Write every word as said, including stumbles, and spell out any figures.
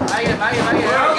Vaya, vaya, vaya.